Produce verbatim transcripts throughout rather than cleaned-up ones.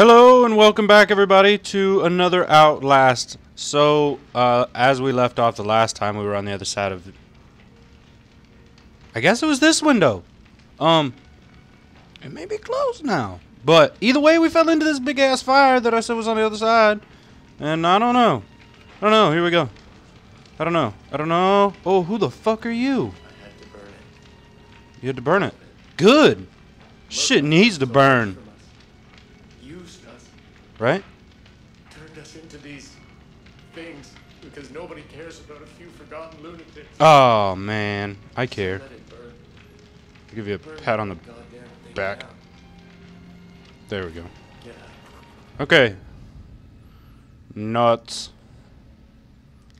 Hello and welcome back everybody to another Outlast. So, uh, as we left off the last time, we were on the other side of... I guess it was this window. Um, it may be closed now. But either way, we fell into this big ass fire that I said was on the other side. And I don't know. I don't know. Here we go. I don't know. I don't know. Oh, who the fuck are you? I had to burn it. You had to burn it. Good. Shit needs to burn. Right? Turned us into these things because nobody cares about a few forgotten lunatics. Oh man, I care. I'll give you a pat on the back. There we go. Okay. Nuts.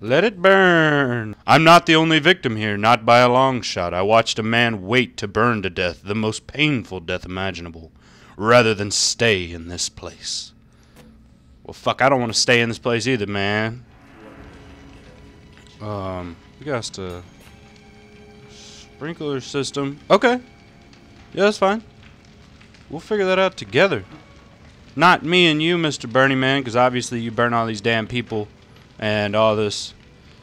Let it burn. I'm not the only victim here, not by a long shot. I watched a man wait to burn to death, the most painful death imaginable, rather than stay in this place. Well, fuck, I don't want to stay in this place either, man. Um, we got to... Sprinkler system. Okay. Yeah, that's fine. We'll figure that out together. Not me and you, Mister Burning Man, because obviously you burn all these damn people and all this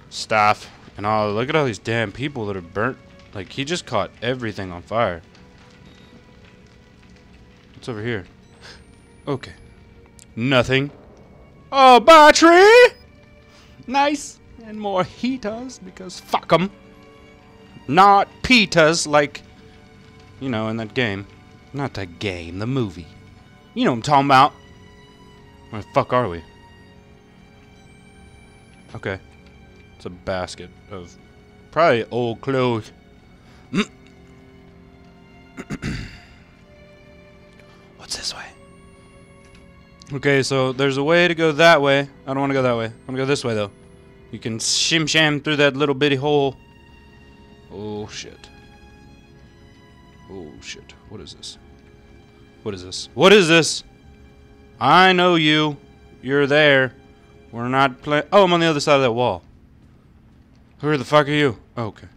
stuff and all... Look at all these damn people that are burnt. Like, he just caught everything on fire. What's over here? Okay. Nothing. Oh, battery! Nice. And more heaters, because fuck them. Not pitas, like, you know, in that game. Not that game, the movie. You know what I'm talking about. Where the fuck are we? Okay. It's a basket of probably old clothes. Mm. What's this way? Okay, so there's a way to go that way. I don't want to go that way. I'm going to go this way, though. You can shim-sham through that little bitty hole. Oh, shit. Oh, shit. What is this? What is this? What is this? I know you. You're there. We're not playing... Oh, I'm on the other side of that wall. Who the fuck are you? Oh, okay.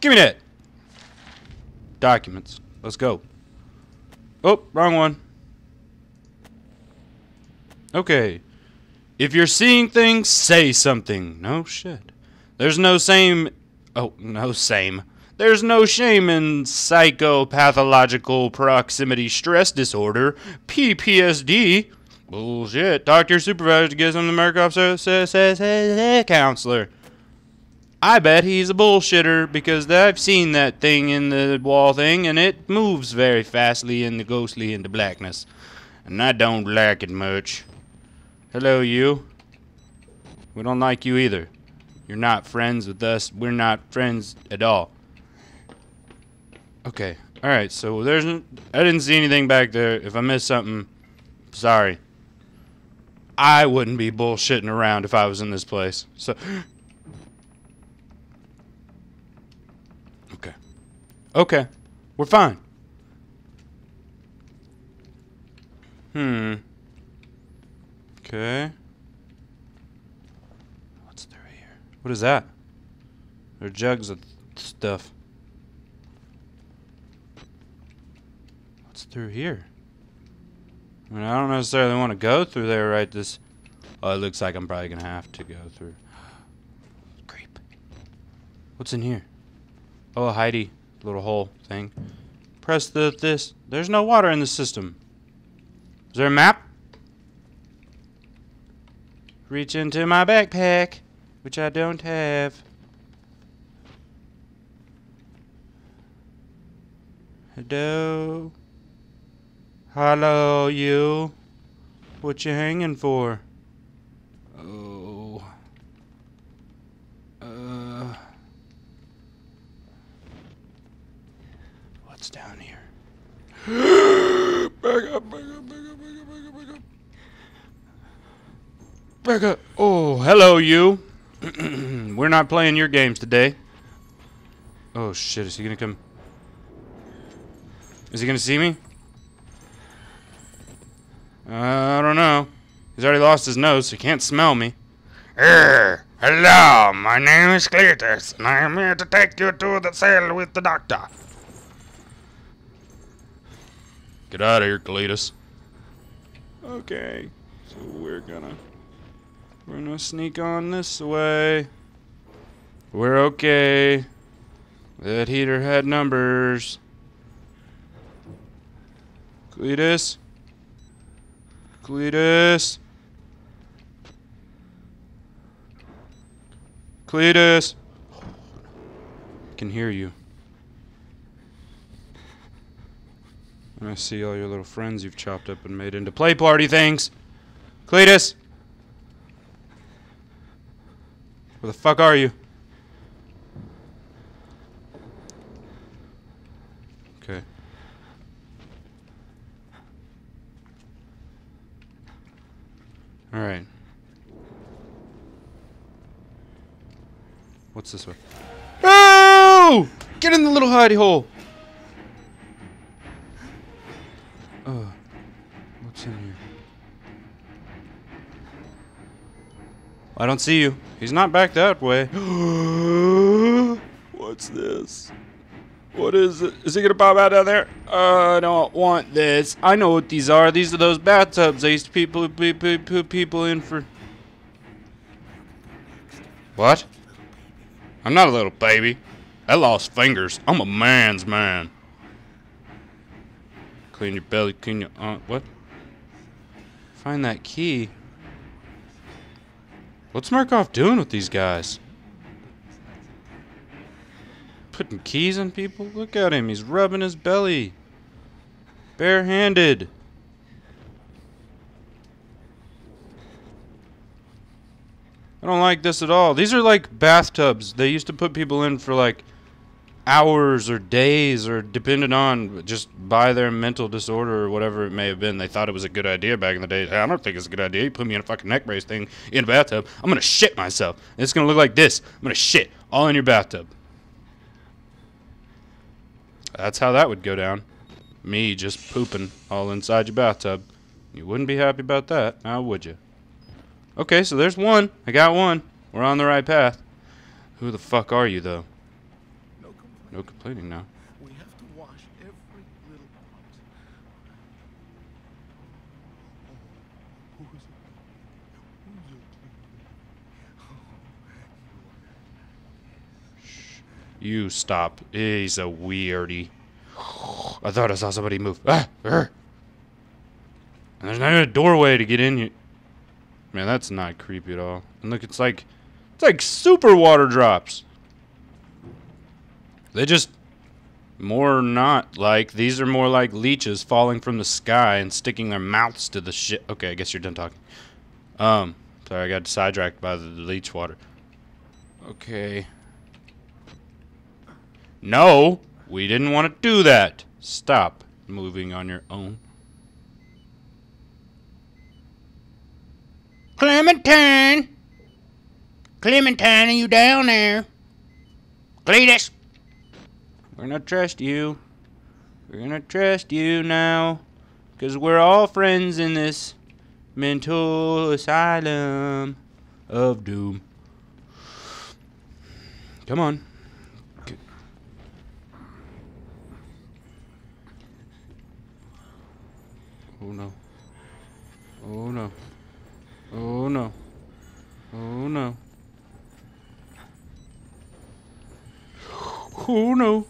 Give me that. Documents. Let's go. Oh, wrong one. Okay. If you're seeing things, say something. No shit. There's no same... Oh, no same. There's no shame in psychopathological proximity stress disorder. P P S D. Bullshit. Talk to your supervisor to get him the Markov counselor. I bet he's a bullshitter because I've seen that thing in the wall thing and it moves very fastly in the ghostly into blackness. And I don't like it much. Hello, you. We don't like you either. You're not friends with us. We're not friends at all. Okay. Alright, so there's... I didn't see anything back there. If I missed something, sorry. I wouldn't be bullshitting around if I was in this place. So... Okay. Okay. We're fine. Hmm. Okay. What's through here? What is that? There are jugs of stuff. What's through here? I mean, I don't necessarily want to go through there right this... Oh, it looks like I'm probably going to have to go through. Creep. What's in here? Oh, a hidey. Little hole thing. Press the this. There's no water in the system. Is there a map? Reach into my backpack, which I don't have. Hello? Hello, you. What you hanging for? Oh. Uh. What's down here? Back up, back up, back up. Becca. Oh, hello, you. We're not playing your games today. Oh, shit. Is he going to come? Is he going to see me? Uh, I don't know. He's already lost his nose, so he can't smell me. Er, hello, my name is Cletus, and I am here to take you to the cell with the doctor. Get out of here, Cletus. Okay, so we're gonna we're gonna sneak on this way. We're okay. That heater had numbers. Cletus. Cletus. Cletus. I can hear you. And I see all your little friends you've chopped up and made into play party things. Cletus! Where the fuck are you? Okay. Alright. What's this way? Oh! Get in the little hidey hole! Oh, what's in here? I don't see you. He's not back that way. What's this? What is it? Is he gonna pop out down there? Uh, I don't want this. I know what these are. These are those bathtubs I used to people put people in for. What? I'm not a little baby. I lost fingers. I'm a man's man. Clean your belly, clean your aunt. What? Find that key. What's Markov doing with these guys? Putting keys in people? Look at him. He's rubbing his belly. Barehanded. I don't like this at all. These are like bathtubs. They used to put people in for like hours or days, or depended on just by their mental disorder or whatever it may have been. They thought it was a good idea back in the day. I don't think it's a good idea. You put me in a fucking neck brace thing in a bathtub, I'm gonna shit myself. It's gonna look like this. I'm gonna shit all in your bathtub. That's how that would go down. Me just pooping all inside your bathtub. You wouldn't be happy about that, now would you? Okay, so there's one. I got one. We're on the right path. Who the fuck are you, though? No complaining now. We have to wash every little part. Who's it? Shh. You stop. He's a weirdy. I thought I saw somebody move. Ah! Er. And there's not even a doorway to get in here. Man, that's not creepy at all. And look, it's like it's like super water drops. They just more not like these are more like leeches falling from the sky and sticking their mouths to the shit. Okay, I guess you're done talking. Um, sorry, I got sidetracked by the leech water. Okay. No, we didn't want to do that. Stop moving on your own. Clementine, Clementine, are you down there? Cletus. We're gonna trust you. We're gonna trust you now. Cause we're all friends in this mental asylum of doom. Come on. Good. Oh no. Oh no. Oh no. Oh no. Oh no.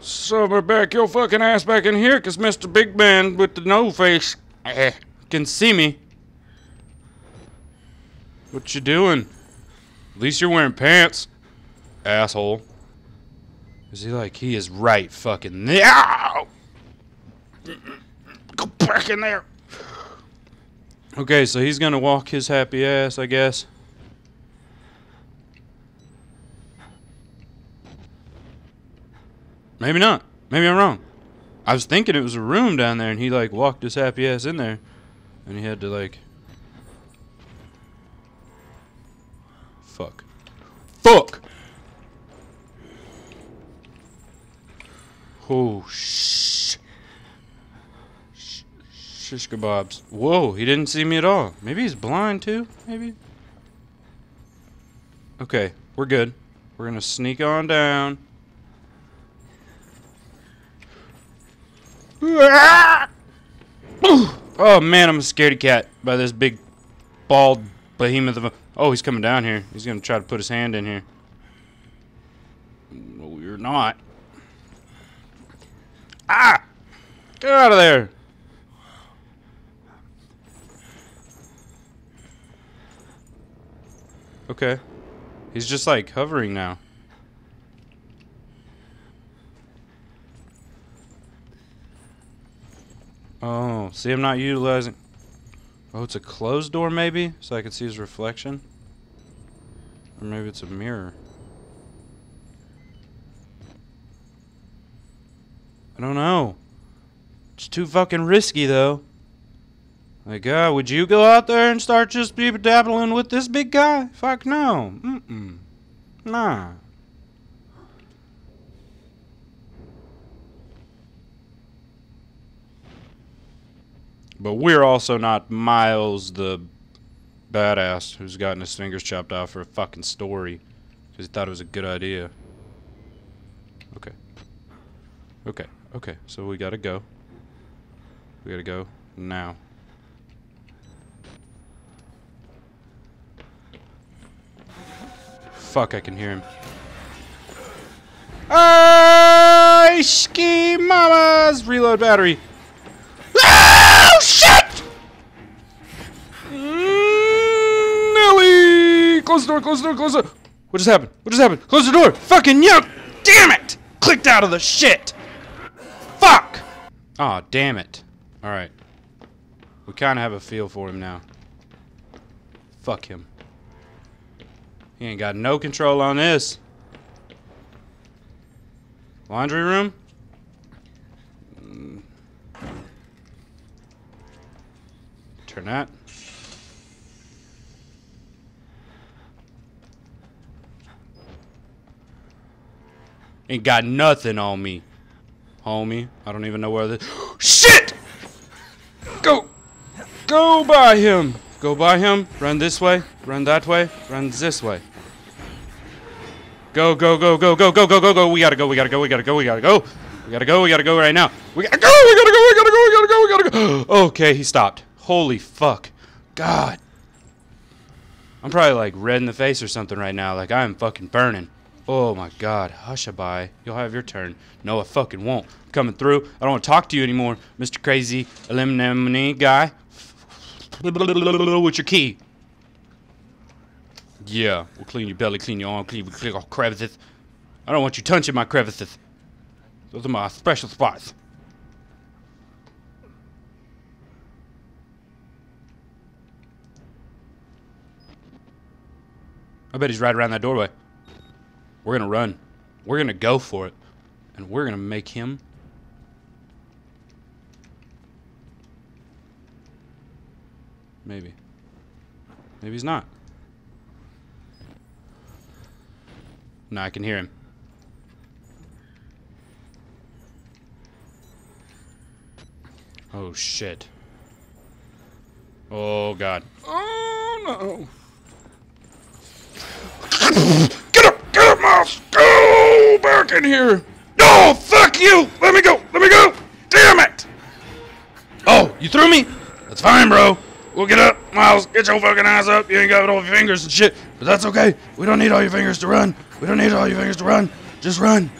Summer, back your fucking ass back in here, cause Mister Big Man with the no face can see me. What you doing? At least you're wearing pants, asshole. Is he like he is right fucking there? Go back in there. Okay, so he's gonna walk his happy ass, I guess. Maybe not. Maybe I'm wrong. I was thinking it was a room down there, and he, like, walked his happy ass in there. And he had to, like... Fuck. Fuck! Oh, shh. Sh shish kebabs. Whoa, he didn't see me at all. Maybe he's blind, too? Maybe? Okay, we're good. We're gonna sneak on down. Oh man, I'm a scaredy cat by this big bald behemoth of a... Oh, he's coming down here. He's gonna try to put his hand in here. No, you're not. Ah! Get out of there! Okay. He's just like hovering now. Oh, see, I'm not utilizing... Oh, it's a closed door maybe? So I can see his reflection? Or maybe it's a mirror. I don't know. It's too fucking risky though. Like, God, uh, would you go out there and start just dabbling with this big guy? Fuck no. Mm-mm. Nah. But we're also not Miles the badass who's gotten his fingers chopped off for a fucking story because he thought it was a good idea. Okay. Okay. Okay. So we gotta go. We gotta go now. Fuck, I can hear him. I ski mamas! Reload battery. Oh, shit! Nelly! Close the door, close the door, close the door. What just happened? What just happened? Close the door! Fucking yuck! Damn it! Clicked out of the shit! Fuck! Aw, oh, damn it. Alright. We kinda have a feel for him now. Fuck him. He ain't got no control on this. Laundry room? Turn that. Ain't got nothing on me. Homie. I don't even know where this... Shit! Go! Go by him! Go by him, run this way, run that way, run this way. Go, go, go, go, go, go, go, go, go, we gotta go, we gotta go, we gotta go, we gotta go. We gotta go, we gotta go right now. We gotta go, we gotta go, we gotta go, we gotta go, we gotta go. Okay, he stopped. Holy fuck. God. I'm probably like red in the face or something right now, like I'm fucking burning. Oh my god, hushaby. You'll have your turn. No, I fucking won't. I'm coming through. I don't want to talk to you anymore, Mister Crazy Eliminate Guy. With your key. Yeah, we'll clean your belly, clean your arm, clean, we'll clean all crevices. I don't want you touching my crevices. Those are my special spots. I bet he's right around that doorway. We're gonna run. We're gonna go for it. And we're gonna make him... Maybe. Maybe he's not. No, I can hear him. Oh, shit. Oh, God. Oh, no. Get up! Get up, Miles! Go back in here! No! Fuck you! Let me go! Let me go! Damn it! Oh, you threw me? That's fine, bro. We'll get up, Miles. Get your fucking eyes up. You ain't got all your fingers and shit, but that's okay. We don't need all your fingers to run. We don't need all your fingers to run. Just run.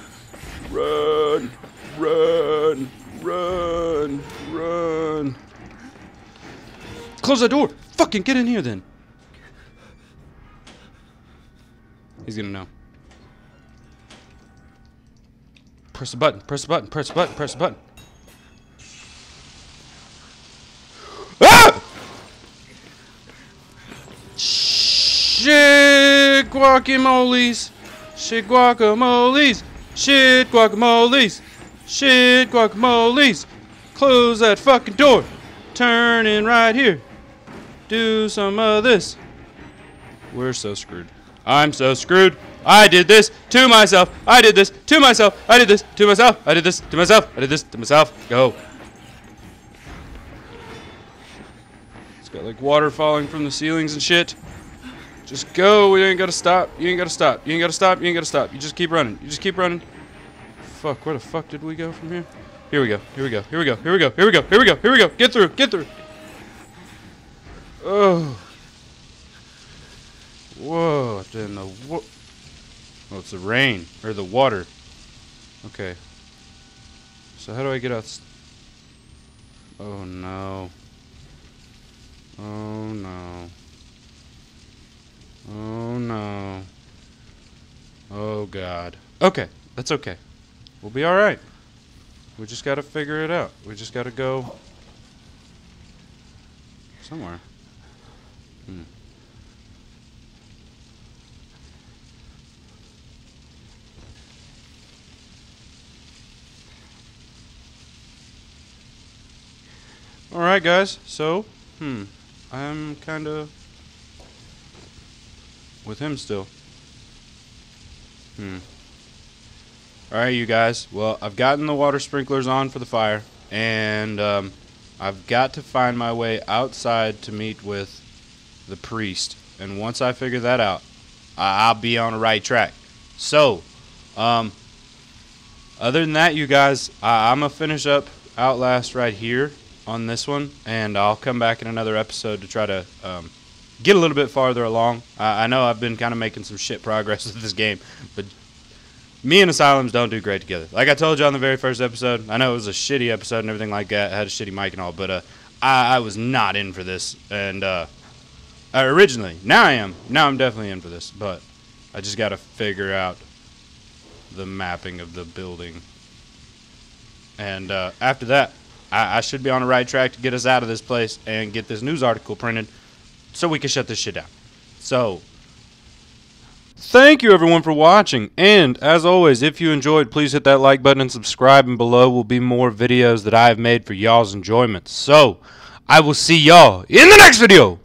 Run. Run. Run. Run. Close that door. Fucking get in here then. He's gonna know. Press the button. Press the button. Press the button. Press the button. Shit guacamoles, shit guacamoles, shit guacamoles, shit guacamoles. Close that fucking door. Turn in right here. Do some of this. We're so screwed. I'm so screwed. I did this to myself. I did this to myself. I did this to myself. I did this to myself. I did this to myself. Go. It's got like water falling from the ceilings and shit. Just go, you ain't gotta stop, you ain't gotta stop, you ain't gotta stop, you ain't gotta stop. You just keep running, you just keep running. Fuck, where the fuck did we go from here? Here we go. Here we go. Here we go. Here we go. Here we go. Here we go. Here we go. Get through. Get through. Oh. Whoa. Then the what? Oh, it's the rain or the water. Okay. So how do I get out? St oh no. Oh no. Oh no. Oh God. Okay, that's okay. We'll be all right. We just gotta figure it out. We just gotta go somewhere. Hmm. All right, guys. So, hmm, I'm kind of with him still. Hmm. All right, you guys. Well, I've gotten the water sprinklers on for the fire, and um, I've got to find my way outside to meet with the priest. And once I figure that out, I I'll be on the right track. So, um, other than that, you guys, I I'm gonna finish up Outlast right here on this one, and I'll come back in another episode to try to um, get a little bit farther along. Uh, I know I've been kind of making some shit progress with this game, but me and Asylums don't do great together. Like I told you on the very first episode, I know it was a shitty episode and everything like that. I had a shitty mic and all, but uh, I, I was not in for this, and uh, I originally. Now I am. Now I'm definitely in for this, but I just got to figure out the mapping of the building. And uh, after that, I should be on the right track to get us out of this place and get this news article printed so we can shut this shit down. So, thank you everyone for watching. And, as always, if you enjoyed, please hit that like button and subscribe. And below will be more videos that I have made for y'all's enjoyment. So, I will see y'all in the next video.